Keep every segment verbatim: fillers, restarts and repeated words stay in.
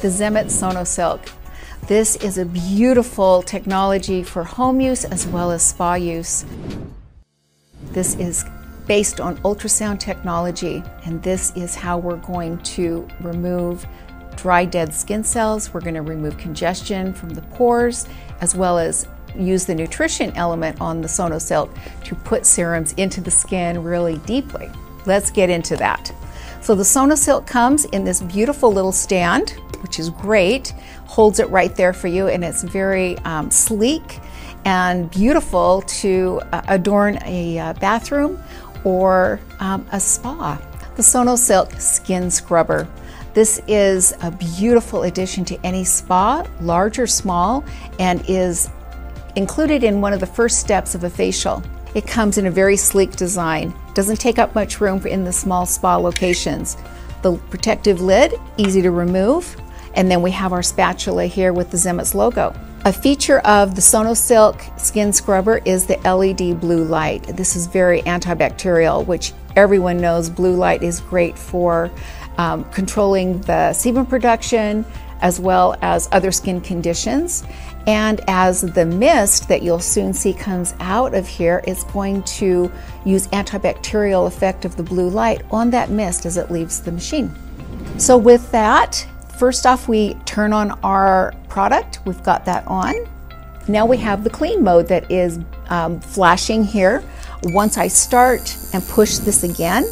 the Zemits SonoSilk. This is a beautiful technology for home use as well as spa use. This is based on ultrasound technology, and this is how we're going to remove dry dead skin cells. We're going to remove congestion from the pores, as well as use the nutrition element on the SonoSilk to put serums into the skin really deeply. Let's get into that. So the SonoSilk comes in this beautiful little stand, which is great, holds it right there for you, and it's very um, sleek and beautiful to uh, adorn a uh, bathroom or um, a spa. The SonoSilk Skin Scrubber. This is a beautiful addition to any spa, large or small, and is included in one of the first steps of a facial. It comes in a very sleek design, doesn't take up much room in the small spa locations. The protective lid, easy to remove, and then we have our spatula here with the Zemits logo. A feature of the SonoSilk Skin Scrubber is the L E D blue light. This is very antibacterial, which everyone knows blue light is great for um, controlling the sebum production, as well as other skin conditions. And as the mist that you'll soon see comes out of here, it's going to use antibacterial effect of the blue light on that mist as it leaves the machine. So with that, first off, we turn on our product. We've got that on. Now we have the clean mode that is um, flashing here. Once I start and push this again,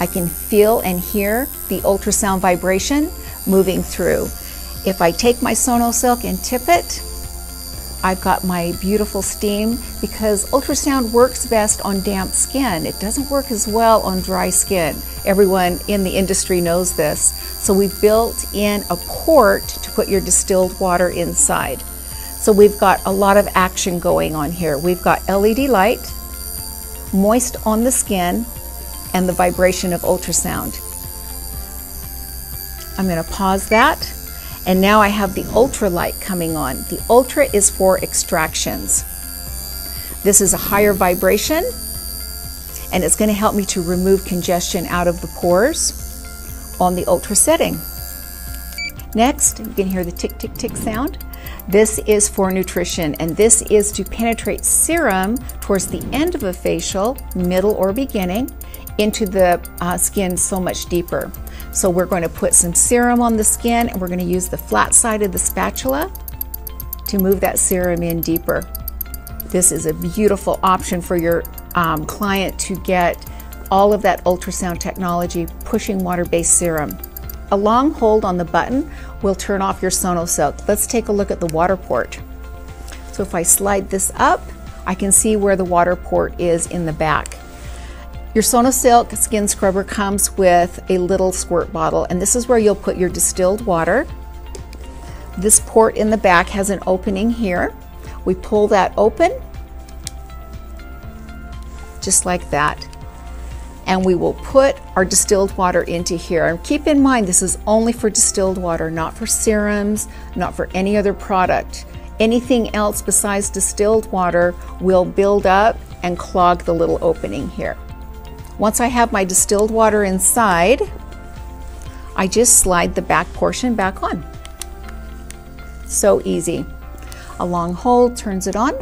I can feel and hear the ultrasound vibration moving through. If I take my SonoSilk and tip it, I've got my beautiful steam, because ultrasound works best on damp skin. It doesn't work as well on dry skin. Everyone in the industry knows this. So we've built in a port to put your distilled water inside. So we've got a lot of action going on here. We've got L E D light, moist on the skin, and the vibration of ultrasound. I'm going to pause that. And now I have the ultra light coming on. The ultra is for extractions. This is a higher vibration, and it's going to help me to remove congestion out of the pores on the ultra setting. Next, you can hear the tick, tick, tick sound. This is for nutrition, and this is to penetrate serum towards the end of a facial, middle or beginning, into the uh, skin so much deeper. So we're going to put some serum on the skin, and we're going to use the flat side of the spatula to move that serum in deeper. This is a beautiful option for your um, client to get all of that ultrasound technology pushing water-based serum. A long hold on the button will turn off your SonoSilk. Let's take a look at the water port. So if I slide this up, I can see where the water port is in the back. Your SonoSilk Skin Scrubber comes with a little squirt bottle, and this is where you'll put your distilled water. This port in the back has an opening here. We pull that open, just like that, and we will put our distilled water into here. And keep in mind, this is only for distilled water, not for serums, not for any other product. Anything else besides distilled water will build up and clog the little opening here. Once I have my distilled water inside, I just slide the back portion back on. So easy. A long hold turns it on,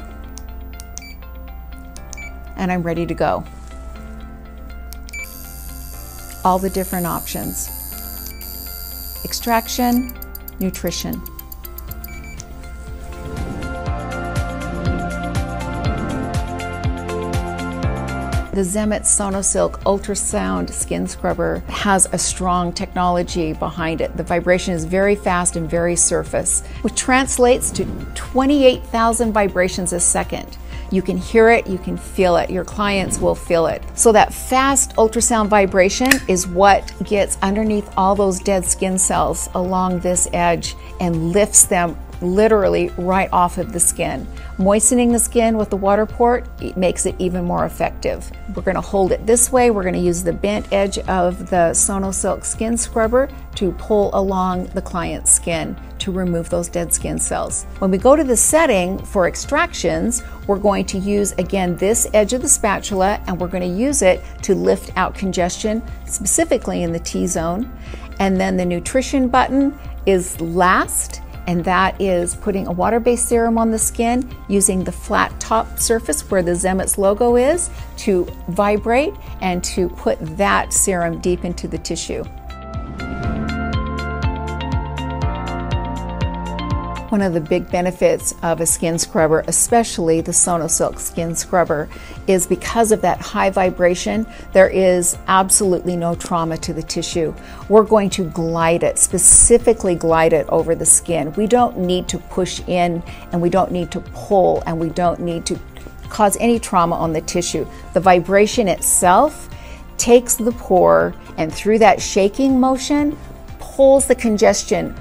and I'm ready to go. All the different options. Extraction, nutrition. The Zemits SonoSilk Ultrasound Skin Scrubber has a strong technology behind it. The vibration is very fast and very surface, which translates to twenty-eight thousand vibrations a second. You can hear it, you can feel it, your clients will feel it. So that fast ultrasound vibration is what gets underneath all those dead skin cells along this edge and lifts them literally right off of the skin. Moistening the skin with the water port, it makes it even more effective. We're going to hold it this way. We're going to use the bent edge of the SonoSilk Skin Scrubber to pull along the client's skin to remove those dead skin cells. When we go to the setting for extractions, we're going to use again this edge of the spatula, and we're going to use it to lift out congestion, specifically in the T-zone, and then the nutrition button is last, and that is putting a water-based serum on the skin using the flat top surface where the Zemits logo is to vibrate and to put that serum deep into the tissue. One of the big benefits of a skin scrubber, especially the SonoSilk skin scrubber, is because of that high vibration, there is absolutely no trauma to the tissue. We're going to glide it, specifically glide it over the skin. We don't need to push in, and we don't need to pull, and we don't need to cause any trauma on the tissue. The vibration itself takes the pore, and through that shaking motion, pulls the congestion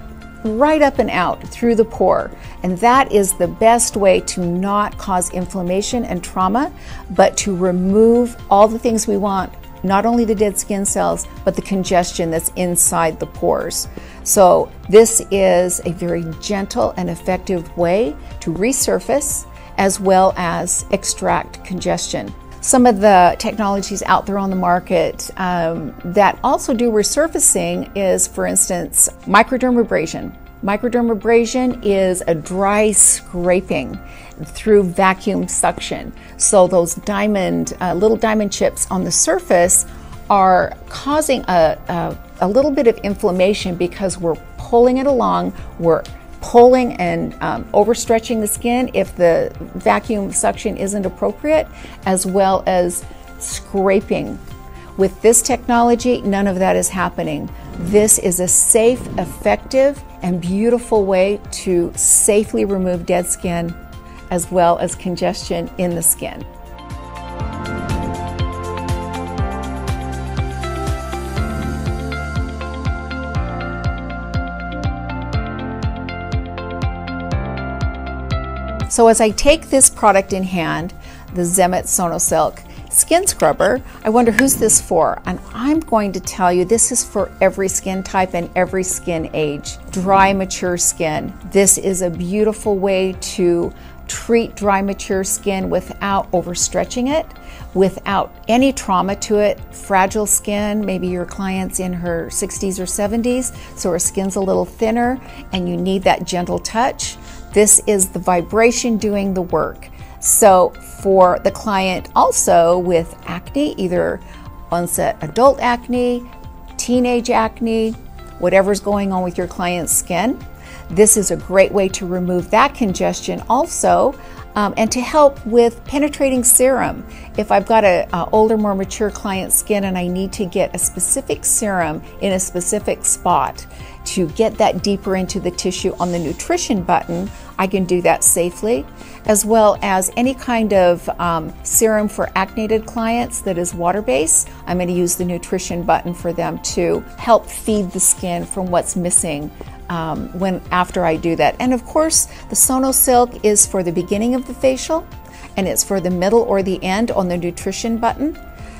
right up and out through the pore. And that is the best way to not cause inflammation and trauma, but to remove all the things we want, not only the dead skin cells, but the congestion that's inside the pores. So this is a very gentle and effective way to resurface as well as extract congestion. Some of the technologies out there on the market um, that also do resurfacing is, for instance, microdermabrasion. Microdermabrasion is a dry scraping through vacuum suction. So those diamond, uh, little diamond chips on the surface are causing a, a, a little bit of inflammation because we're pulling it along, we're pulling and um, overstretching the skin if the vacuum suction isn't appropriate, as well as scraping. With this technology, none of that is happening. This is a safe, effective, and beautiful way to safely remove dead skin as well as congestion in the skin. So as I take this product in hand, the Zemits SonoSilk Skin Scrubber, I wonder, who's this for? And I'm going to tell you, this is for every skin type and every skin age. Dry, mature skin. This is a beautiful way to treat dry, mature skin without overstretching it, without any trauma to it. Fragile skin, maybe your client's in her sixties or seventies, so her skin's a little thinner and you need that gentle touch. This is the vibration doing the work. So for the client also with acne, either onset adult acne, teenage acne, whatever's going on with your client's skin, this is a great way to remove that congestion also, um, and to help with penetrating serum. If I've got a, a older, more mature client's skin and I need to get a specific serum in a specific spot to get that deeper into the tissue on the nutrition button, I can do that safely, as well as any kind of um, serum for acneated clients that is water-based. I'm going to use the nutrition button for them to help feed the skin from what's missing um, when after I do that. And of course, the SonoSilk is for the beginning of the facial, and it's for the middle or the end on the nutrition button.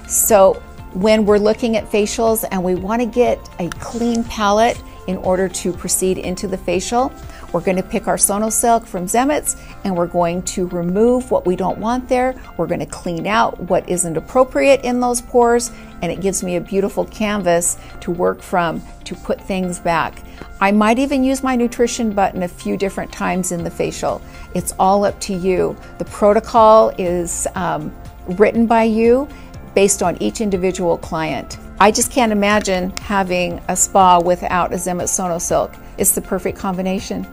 So when we're looking at facials and we want to get a clean palette in order to proceed into the facial, we're going to pick our SonoSilk from Zemits, and we're going to remove what we don't want there. We're going to clean out what isn't appropriate in those pores, and it gives me a beautiful canvas to work from to put things back. I might even use my nutrition button a few different times in the facial. It's all up to you. The protocol is um, written by you based on each individual client. I just can't imagine having a spa without a Zemits SonoSilk. It's the perfect combination.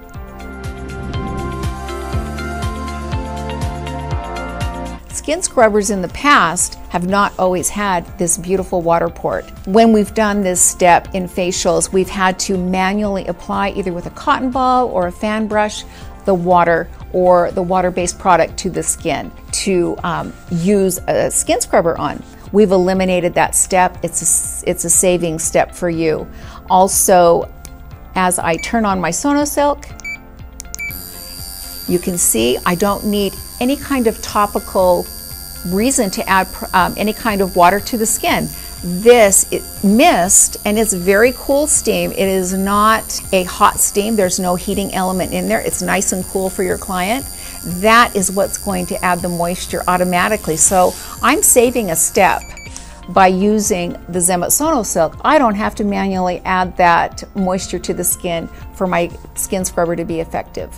Skin scrubbers in the past have not always had this beautiful water port. When we've done this step in facials, we've had to manually apply, either with a cotton ball or a fan brush, the water or the water-based product to the skin to um, use a skin scrubber on. We've eliminated that step. It's a, it's a saving step for you. Also, as I turn on my SonoSilk, you can see I don't need any kind of topical reason to add um, any kind of water to the skin. This it mist, and it's very cool steam. It is not a hot steam. There's no heating element in there. It's nice and cool for your client. That is what's going to add the moisture automatically. So I'm saving a step. by using the Zemits SonoSilk, I don't have to manually add that moisture to the skin for my skin scrubber to be effective.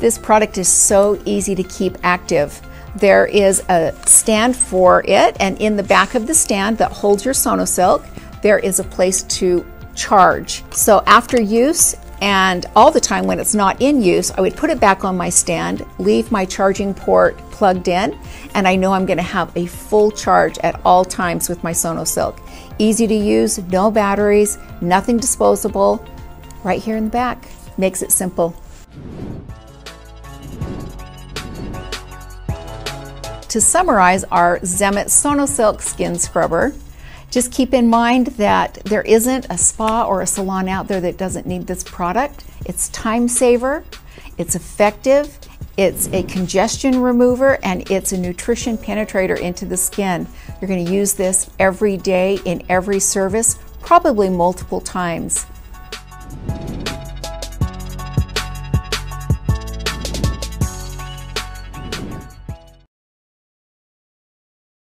This product is so easy to keep active. There is a stand for it, and in the back of the stand that holds your SonoSilk, there is a place to charge. So after use and all the time when it's not in use, I would put it back on my stand, leave my charging port plugged in, and I know I'm going to have a full charge at all times with my SonoSilk. Easy to use, no batteries, nothing disposable, right here in the back. Makes it simple. To summarize our Zemits SonoSilk Skin Scrubber, just keep in mind that there isn't a spa or a salon out there that doesn't need this product. It's time saver, it's effective, it's a congestion remover, and it's a nutrition penetrator into the skin. You're going to use this every day in every service, probably multiple times.